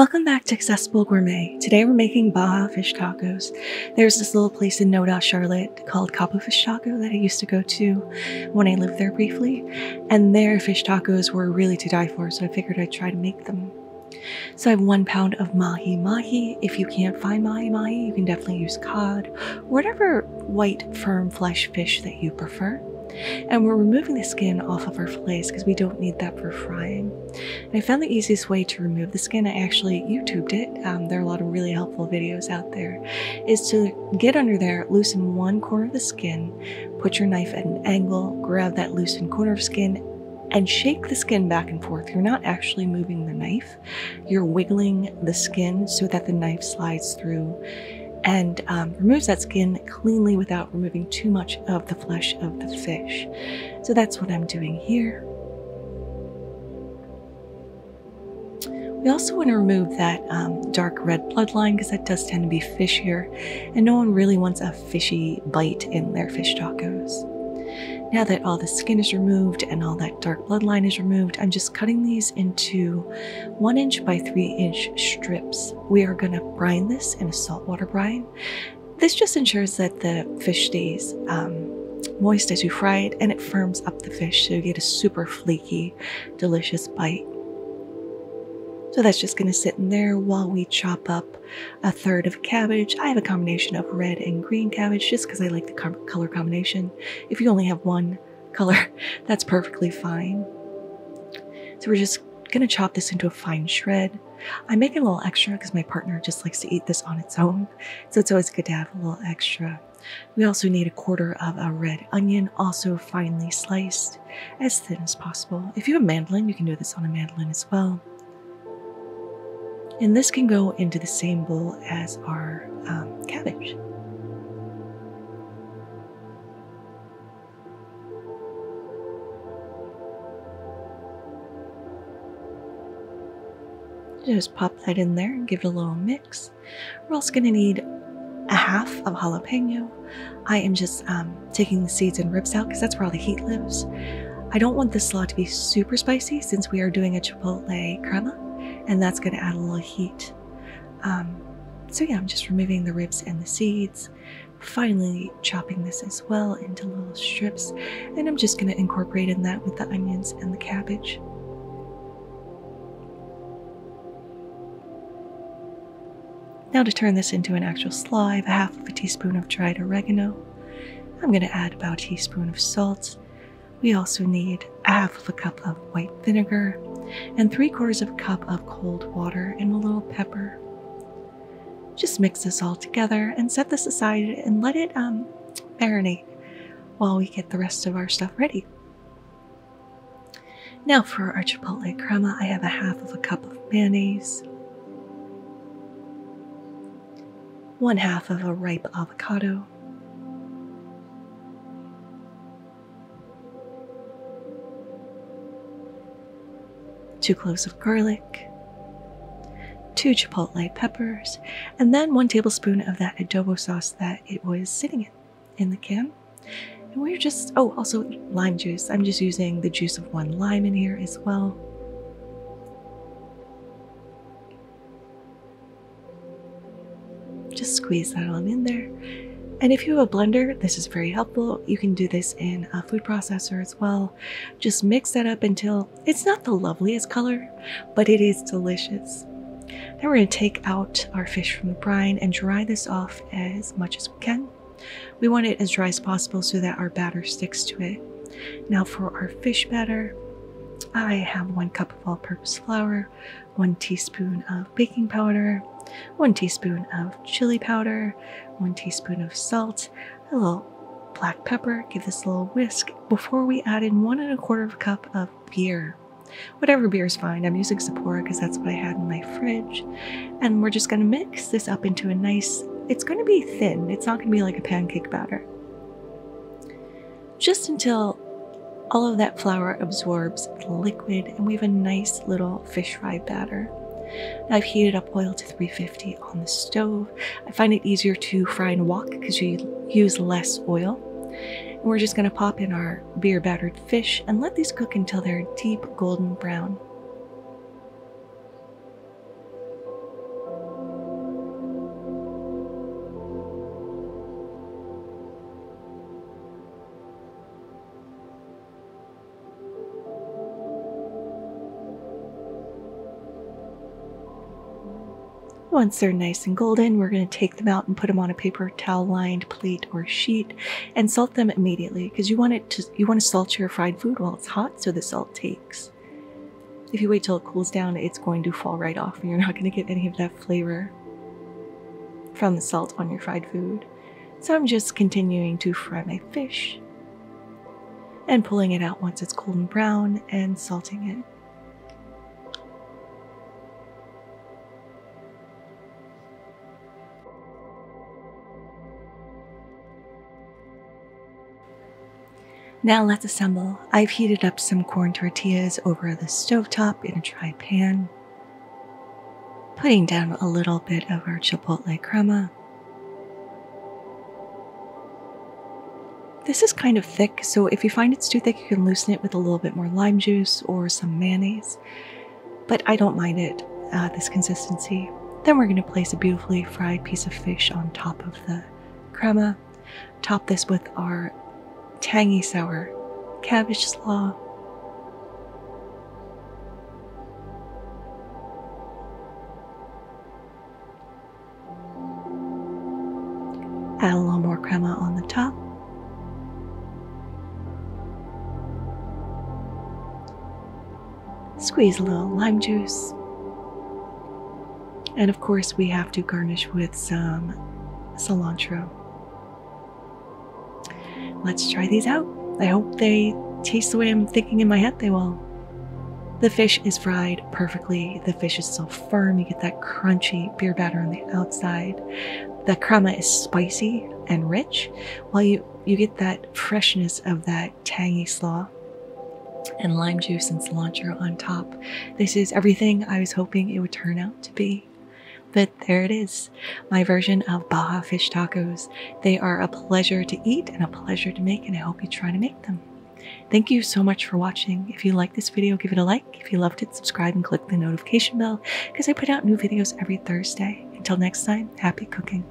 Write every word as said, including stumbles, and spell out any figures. Welcome back to Accessible Gourmet. Today we're making Baja fish tacos. There's this little place in Noda, Charlotte called Cabo Fish Taco that I used to go to when I lived there briefly, and their fish tacos were really to die for, so I figured I'd try to make them. So I have one pound of Mahi Mahi. If you can't find Mahi Mahi, you can definitely use cod, or whatever white, firm flesh fish that you prefer. And we're removing the skin off of our fillets because we don't need that for frying. And I found the easiest way to remove the skin, I actually YouTubed it, um, there are a lot of really helpful videos out there, is to get under there, loosen one corner of the skin, put your knife at an angle, grab that loosened corner of skin, and shake the skin back and forth. You're not actually moving the knife, you're wiggling the skin so that the knife slides through and um, removes that skin cleanly without removing too much of the flesh of the fish. So that's what I'm doing here. We also want to remove that um, dark red bloodline because that does tend to be fishier, and no one really wants a fishy bite in their fish tacos. Now that all the skin is removed and all that dark bloodline is removed, I'm just cutting these into one inch by three inch strips. We are going to brine this in a saltwater brine. This just ensures that the fish stays um, moist as you fry it, and it firms up the fish so you get a super flaky, delicious bite. So that's just going to sit in there while we chop up a third of cabbage. I have a combination of red and green cabbage just because I like the color combination. If you only have one color, that's perfectly fine. So we're just going to chop this into a fine shred. I make it a little extra because my partner just likes to eat this on its own, so it's always good to have a little extra. We also need a quarter of a red onion, also finely sliced, as thin as possible. If you have a mandolin, you can do this on a mandolin as well. And this can go into the same bowl as our um, cabbage. Just pop that in there and give it a little mix. We're also going to need a half of jalapeno. I am just um, taking the seeds and ribs out because that's where all the heat lives. I don't want this slaw to be super spicy since we are doing a chipotle crema, and that's going to add a little heat. Um, so yeah, I'm just removing the ribs and the seeds, finally chopping this as well into little strips, and I'm just going to incorporate in that with the onions and the cabbage. Now to turn this into an actual slaw, I have a half of a teaspoon of dried oregano. I'm going to add about a teaspoon of salt. We also need a half of a cup of white vinegar and three quarters of a cup of cold water and a little pepper. Just mix this all together and set this aside and let it um, marinate while we get the rest of our stuff ready. Now for our chipotle crema, I have a half of a cup of mayonnaise, one half of a ripe avocado, two cloves of garlic, two chipotle peppers, and then one tablespoon of that adobo sauce that it was sitting in, in the can. And we're just, oh, also lime juice. I'm just using the juice of one lime in here as well. Just squeeze that on in there. And if you have a blender, this is very helpful. You can do this in a food processor as well. Just mix that up until it's not the loveliest color, but it is delicious. Now we're going to take out our fish from the brine and dry this off as much as we can. We want it as dry as possible so that our batter sticks to it. Now for our fish batter, I have one cup of all-purpose flour, one teaspoon of baking powder, one teaspoon of chili powder, one teaspoon of salt, a little black pepper. Give this a little whisk before we add in one and a quarter of a cup of beer. Whatever beer is fine. I'm using Sapporo because that's what I had in my fridge. And we're just going to mix this up into a nice, it's going to be thin. It's not going to be like a pancake batter. Just until all of that flour absorbs the liquid and we have a nice little fish fry batter. I've heated up oil to three fifty on the stove. I find it easier to fry and wok because you use less oil. And we're just going to pop in our beer battered fish and let these cook until they're deep golden brown. Once they're nice and golden, we're going to take them out and put them on a paper towel lined plate or sheet and salt them immediately, because you want it to you want to salt your fried food while it's hot so the salt takes. If you wait till it cools down, it's going to fall right off and you're not going to get any of that flavor from the salt on your fried food. So I'm just continuing to fry my fish and pulling it out once it's cold and brown and salting it. Now let's assemble. I've heated up some corn tortillas over the stovetop in a dry pan, putting down a little bit of our chipotle crema. This is kind of thick, so if you find it's too thick, you can loosen it with a little bit more lime juice or some mayonnaise, but I don't mind it, uh, this consistency. Then we're going to place a beautifully fried piece of fish on top of the crema. Top this with our tangy sour cabbage slaw. Add a little more crema on the top. Squeeze a little lime juice. And of course, we have to garnish with some cilantro. Let's try these out. I hope they taste the way I'm thinking in my head they will. The fish is fried perfectly. The fish is so firm. You get that crunchy beer batter on the outside. The crema is spicy and rich, while you, you get that freshness of that tangy slaw and lime juice and cilantro on top. This is everything I was hoping it would turn out to be. But there it is, my version of Baja fish tacos. They are a pleasure to eat and a pleasure to make, and I hope you try to make them. Thank you so much for watching. If you like this video, give it a like. If you loved it, subscribe and click the notification bell, because I put out new videos every Thursday. Until next time, happy cooking.